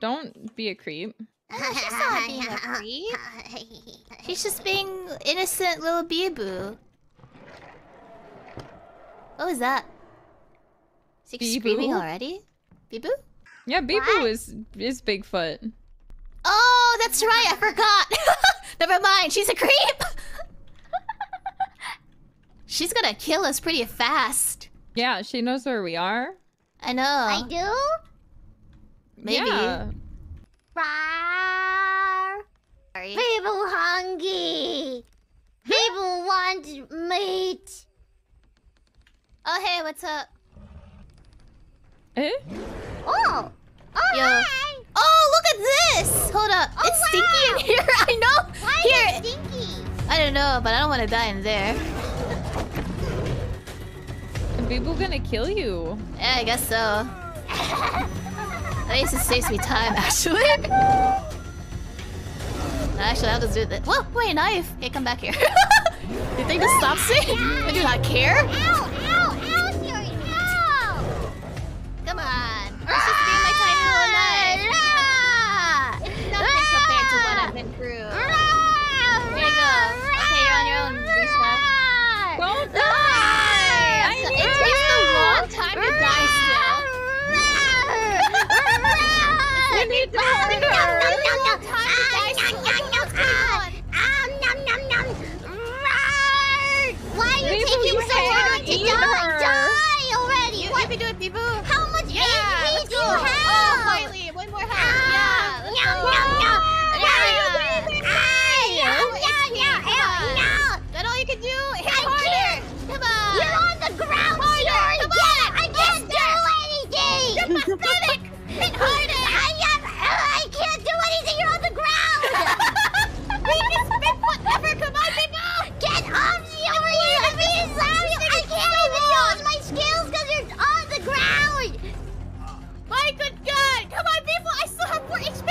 Don't be a creep. Oh, she's not being a creep. She's just being innocent little Biboo. What was that? Is he screaming already? Biboo? Yeah, Biboo is Bigfoot. Oh, that's right, I forgot! Never mind, she's a creep! She's gonna kill us pretty fast. Yeah, she knows where we are. I know. I do? Maybe. Yeah. Sorry. People hungry. People want meat. Oh hey, what's up? Eh? Oh. Oh yo. Hi. Oh, look at this. Hold up. Oh, it's stinky in here. I know. Why is it stinky? I don't know, but I don't want to die in there. People gonna kill you. Yeah, I guess so. At least it saves me time, actually. Actually, I'll just do this. Whoa, wait, knife! Hey, come back here. You think this stops me? I do not care. Ow, ow, ow, Shiori, no! Come on. It's just being my tiny little knife. It's nothing compared to what I've been through. Here you go. Okay, you're on your own, Risha. Don't die! It takes a long time to die still. You need to help her! Why are you taking so long to die? Die already! What do it, Biboo? How much HP do you have? Oh, finally! One more half! Yeah! No! That all you can do? Hit harder! Come on! You're on the ground, Shiori! I can't do anything! You're pathetic! Hit harder! I can't do anything! You're on the ground! Wait, this Bigfoot never! Come on, Biboo! Get off, Shiori! I can't even use my skills because you're on the ground! My good God! Come on, Biboo! I still have 4 HP!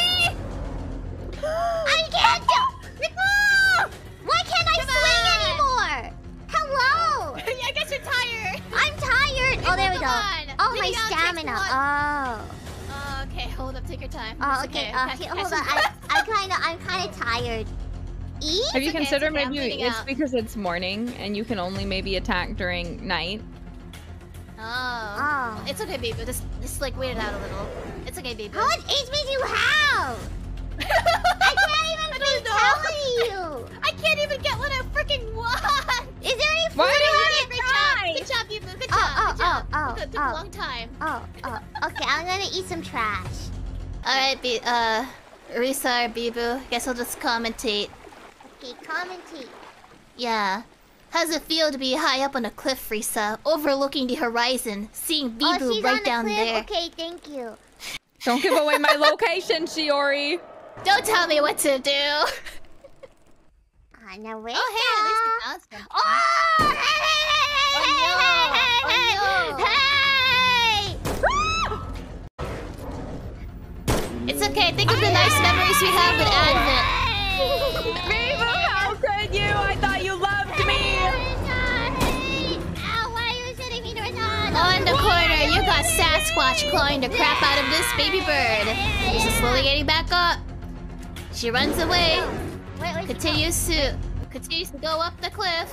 I can't do... Biboo! Why can't I swing anymore? Hello! I guess you're tired! I'm tired! Oh, there we go. Oh, my stamina. Oh. Okay, hold up, take your time. Oh, okay, hold on. I'm kind of tired. Have you considered maybe it's because it's morning and you can only maybe attack during night? Oh. It's okay, Biboo. Just like wait it out a little. It's okay, Biboo. How much HP do you have? I can't even be telling you. I can't even get what I freaking want. Is there any food? Good job, Biboo. Good job. It took a long time. Okay, I'm gonna eat some trash. Alright, Risa or Biboo, guess I'll just commentate. Okay, commentate. Yeah. How's it feel to be high up on a cliff, Risa? Overlooking the horizon, seeing Biboo right down there. Okay, thank you. Don't give away my location, Shiori! Don't tell me what to do! Now wait. Oh, hey, at least it's awesome. Oh! Hey! It's okay, think of the nice memories we have with Advent. Biboo, how could you? I thought you loved me! Ow, why are you sitting me to a dog? Oh, in the corner, you got Sasquatch clawing the crap out of this baby bird. She's slowly getting back up. She runs away. Continues to go up the cliff.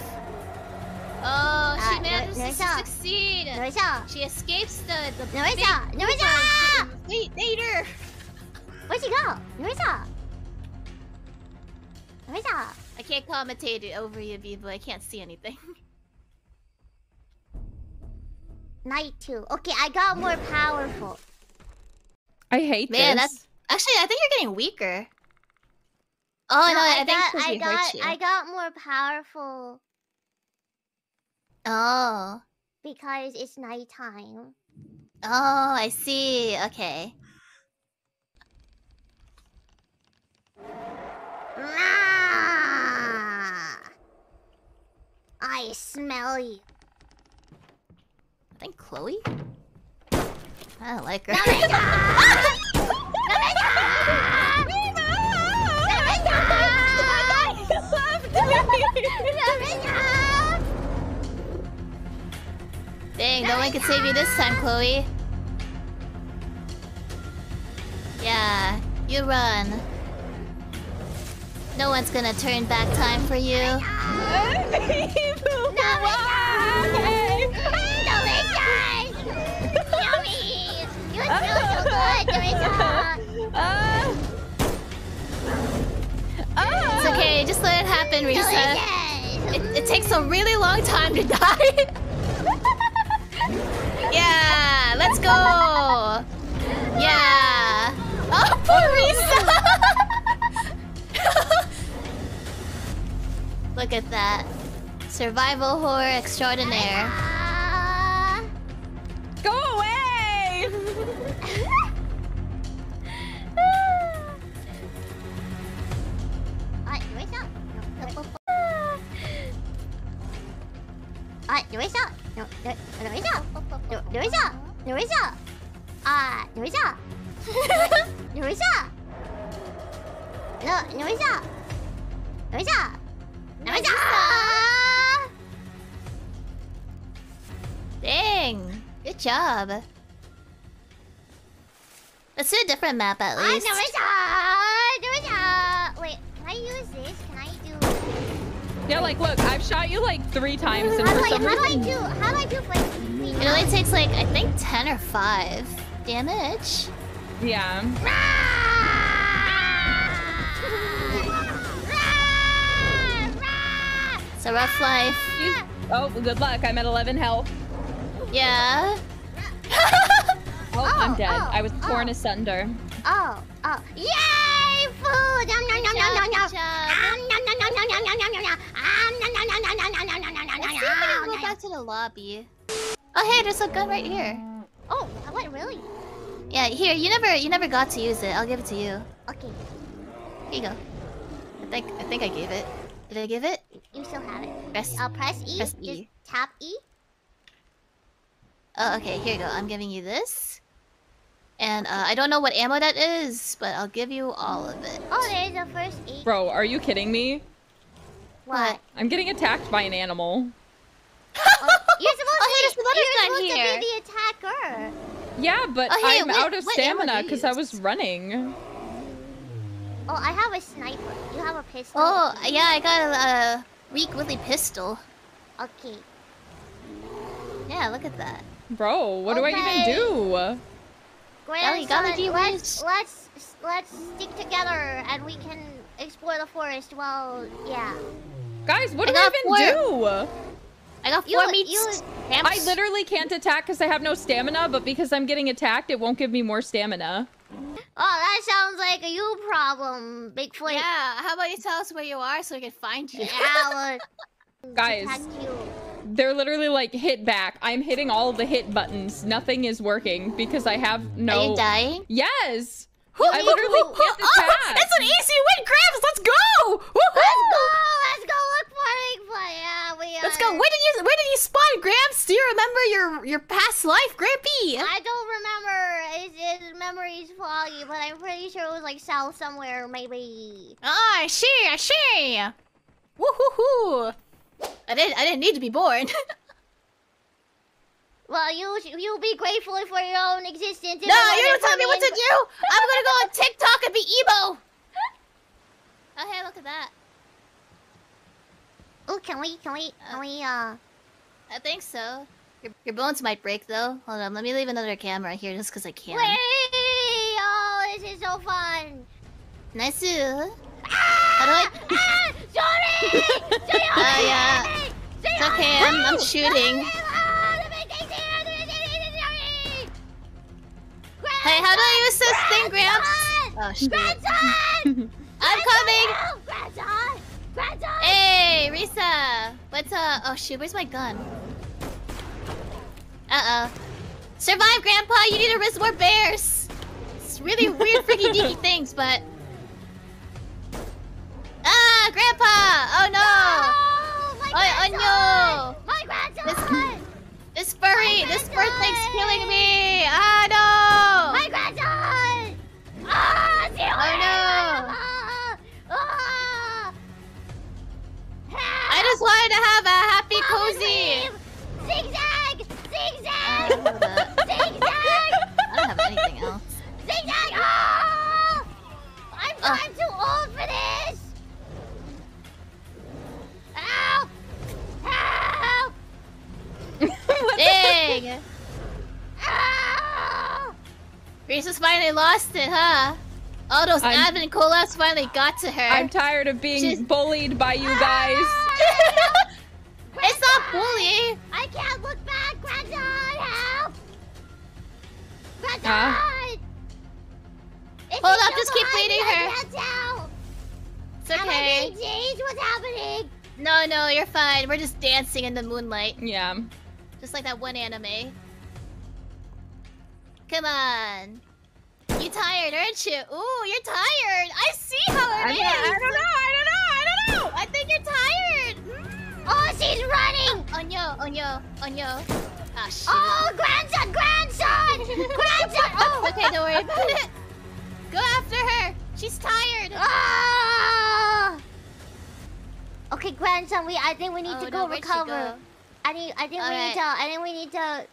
Oh, she manages to succeed. She escapes the big... Wait, later. Where'd she go? I can't commentate it over you, Biboo. I can't see anything. Night 2. Okay, I got more powerful. I hate this. Man, that's... Actually, I think you're getting weaker. Oh no, I got more powerful. Oh. Because it's nighttime. Oh, I see. Okay. I smell you. I think Chloe? I don't like her. Dang, no one can save you this time, Chloe. Yeah, you run. No one's gonna turn back time for you. It's okay, just let it happen, Risa. It takes a really long time to die. Yeah, let's go. Yeah. Oh, poor Risa. Look at that. Survival horror extraordinaire. Go away! Dang! Good job. Let's do a different map at least. Wait, can I use this? Can I do? Yeah, like look, I've shot you like 3 times. And how do I do? Like, it only takes like I think 10 or 5 damage. Yeah. It's a rough life. Oh, good luck. I'm at 11 health. Yeah. I'm dead. I was torn asunder. Yay! Food! Let's see if we can go back to the lobby. Oh hey, there's a gun right here. Oh, what, really? Yeah, here, you never got to use it. I'll give it to you. Okay. Here you go. I think I gave it. Did I give it? You still have it. Press E. Press E. Just tap E. Oh, okay, here you go. I'm giving you this. And I don't know what ammo that is, but I'll give you all of it. Oh, there's a first aid. Bro, are you kidding me? What? I'm getting attacked by an animal. Oh, you're supposed to be the attacker. Yeah, but I'm out of stamina because I was running. Oh, I have a sniper. You have a pistol. Oh, yeah, I got a weak willy pistol. Okay. Yeah, look at that. Bro, what do I even do? Let's stick together and we can explore the forest while... Yeah. Guys, what do I even do? I got 4 meats. I literally can't attack because I have no stamina, but because I'm getting attacked, it won't give me more stamina. Oh, that sounds like a you problem, Bigfoot. Yeah, how about you tell us where you are so we can find you? Yeah, guys, they're literally like hit back. I'm hitting all the hit buttons. Nothing is working because I have no... Are you dying? Yes! I literally can't attack. It's an easy win, Krabs! Let's go! Let's go look for Bigfoot! Yeah, we are... Let's go! Where did you spawn, Grabs? Do you remember your past life, Grampy? I don't remember. His memory's foggy, but I'm pretty sure it was like south somewhere, maybe. Ah, oh, sure. Woohoo! I didn't need to be born. Well, you'll be grateful for your own existence. No, you don't tell me what to do. I'm gonna go on TikTok and be emo. Oh, hey, look at that. Oh, can we? I think so. Your bones might break though. Hold on, let me leave another camera here just because I can. Wait! Oh, this is so fun. Nice. How do I? Sorry! Yeah. It's okay. I'm shooting. Hey, how do I use this thing, Gramps? Oh, shit. Grandson! I'm coming! Grandson! Grandson! Hey, Risa! What's up? Oh, shoot, where's my gun? Uh-oh. Survive, Grandpa! You need to risk more bears! It's really weird, freaky, deaky things, but... Ah, Grandpa! Oh, no! Oh, no! My grandson! This fur thing's killing me! Ah, no! My grandson! Ah, see you later! I just wanted to have a happy cozy! Zigzag! Reese's finally lost it, huh? All those Advent collabs finally got to her. I'm tired of being bullied by you guys. It's not bullying. I can't look back. Grandad, help! Grandad! Hold up, just keep leading her. It's okay. What's happening? No, no, you're fine. We're just dancing in the moonlight. Yeah. Just like that one anime. Come on. You tired, aren't you? Ooh, you're tired. I see how it is. I don't know. I think you're tired. Oh, she's running. Onyo. Ah, shit. Oh, grandson. Oh, okay, don't worry about it. Go after her. She's tired. Oh. Okay, grandson. I think we need to go recover. Go? I think we need to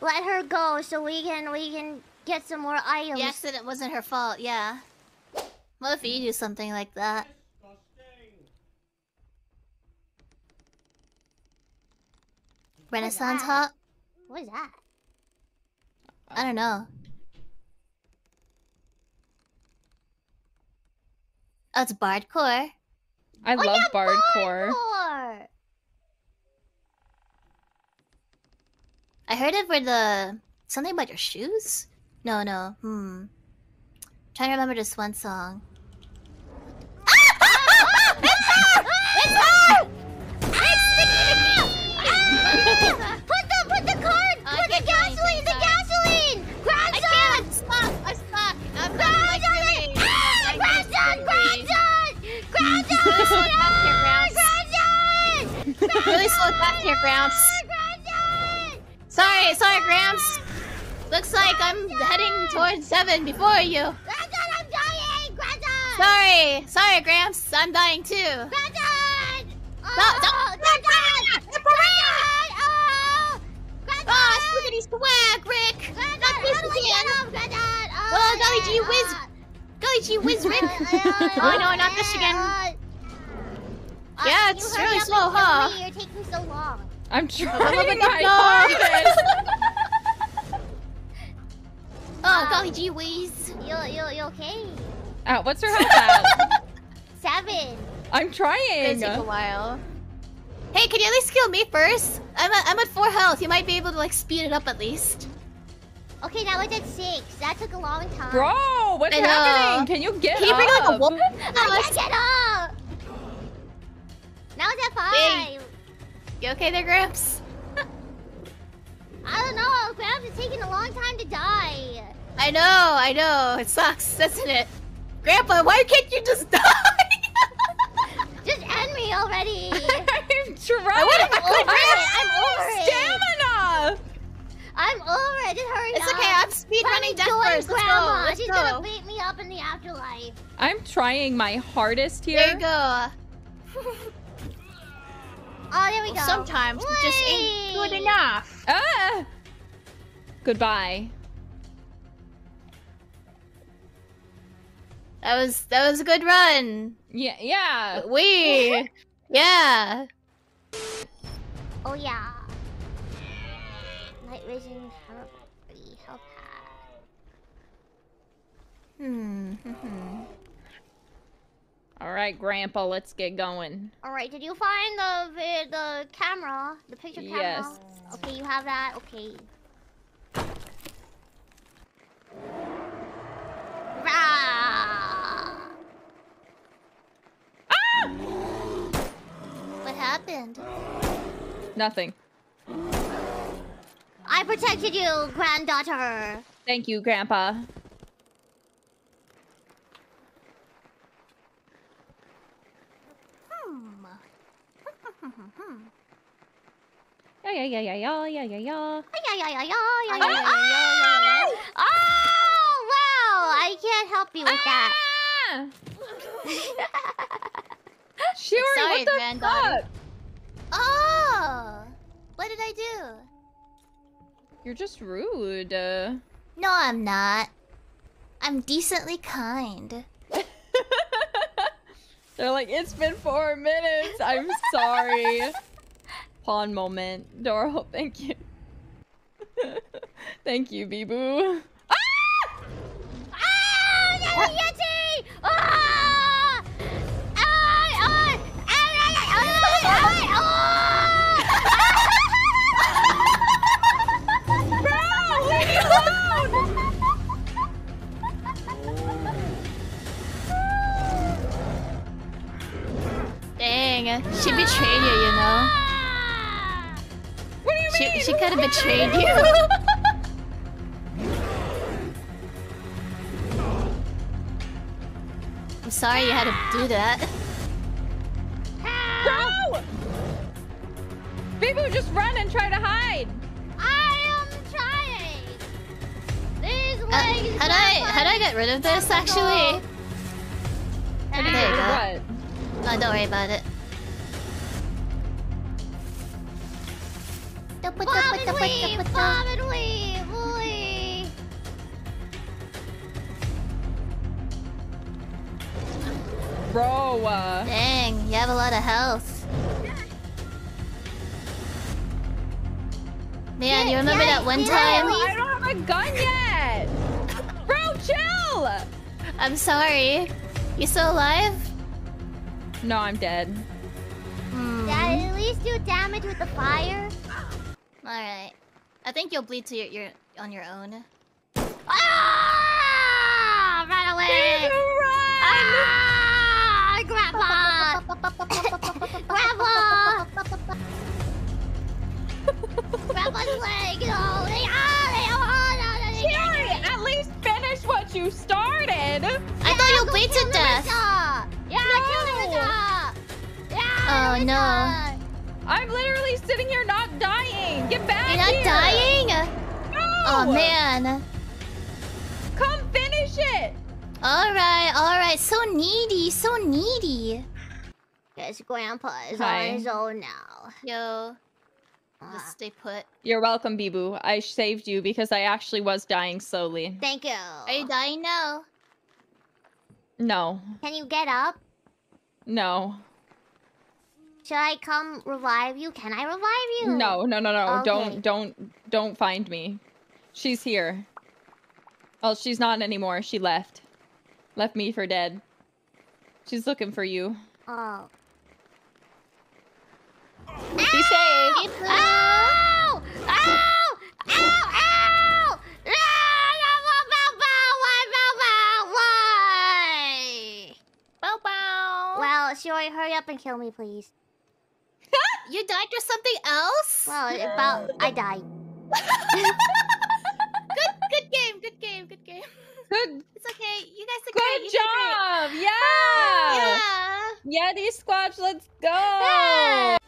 let her go so we can get some more items. The accident wasn't her fault. Yeah. What if you do something like that? Renaissance Hut? What is that? I don't know. Oh, it's Bardcore. I love Bardcore. I heard it for the... Something about your shoes? No. I'm trying to remember this one song. It's her! Put the card! Put the gasoline! Grandson! I'm stuck! Grandson! Really slow back here, Gramps. Sorry, Gramps. Looks like I'm heading towards 7 before you. Grandson, I'm dying! Grandson! Sorry, Gramps. I'm dying too. Grandson! Don't! Boss, look at his swag, Rick! Not this again! Oh, golly gee whiz, Rick! Oh no, not this again! Yeah, it's really slow, huh? You're taking so long. I'm trying my hardest! Oh, golly gee whiz! You okay? What's your health at? 7. I'm trying! It's gonna take a while. Hey, can you at least kill me first? I'm at 4 health. You might be able to like speed it up at least. Okay, that was at 6. That took a long time. Bro, what's happening? Can you get up? Can you bring like a woman? I can't get up. Now it's at 5. Hey. You okay there, Gramps? I don't know. Gramps is taking a long time to die. I know. It sucks, doesn't it? Grandpa, why can't you just die? Just end me already. I'm trying. I'm over it. I'm over it. Just hurry up. It's okay. I'm speedrunning death first. Grandma. Let's go. She's gonna beat me up in the afterlife. I'm trying my hardest here. There you go. Oh, there we go. Sometimes it just ain't good enough. Goodbye. That was a good run. Yeah. We. Yeah. Oh yeah. Night vision help. All right, Grandpa, let's get going. All right, did you find the camera, the picture camera? Yes. Okay, you have that. Okay. Rah! What happened? Nothing. I protected you, granddaughter. Thank you, Grandpa. Yeah. Oh, wow! I can't help you with that. Shiori, what the fuck? Oh! What did I do? You're just rude. No, I'm not. I'm decently kind. They're like, it's been 4 minutes. I'm sorry. Pawn moment. Doro, thank you. Thank you, Biboo. Ah! you. She betrayed you, you know? What do you mean? She kind of betrayed you. I'm sorry you had to do that. How? Biboo, just run and try to hide. I am trying. These legs. How do I get rid of this actually? There you go. Oh, don't worry about it. Bob and weave, boy. Bro, dang, you have a lot of health. Man, you remember that one time? I don't have a gun yet. Bro, chill. I'm sorry. You still alive? No, I'm dead. Dad, at least do damage with the fire. Alright. I think you'll bleed to your on your own. Ah! Run away! Run! Ah! Grandpa! Grandpa! Grandpa's leg! Oh, Shiori, at least finish what you started! I thought you'll bleed to death! Yeah, kill him! Oh no. I'm literally sitting here not dying! Get back here! You're not dying? No! Oh, man. Come finish it! Alright, alright. So needy, so needy. Guess Grandpa is on his own now. Yo. Just stay put. You're welcome, Biboo. I saved you because I actually was dying slowly. Thank you. Are you dying now? No. Can you get up? No. Should I come revive you? Can I revive you? No, no, no, no. Okay. Don't find me. She's here. Oh, she's not anymore. She left. Left me for dead. She's looking for you. Oh. Be safe. Ow! Ow! Ow! Ow! Why? Bow bow. Well, Shiori, hurry up and kill me, please. You died for something else? Well, about... I died. Good game. It's okay, you guys are great. Good job! Yeah! Yeah! Yeti Squatch, let's go! Yeah.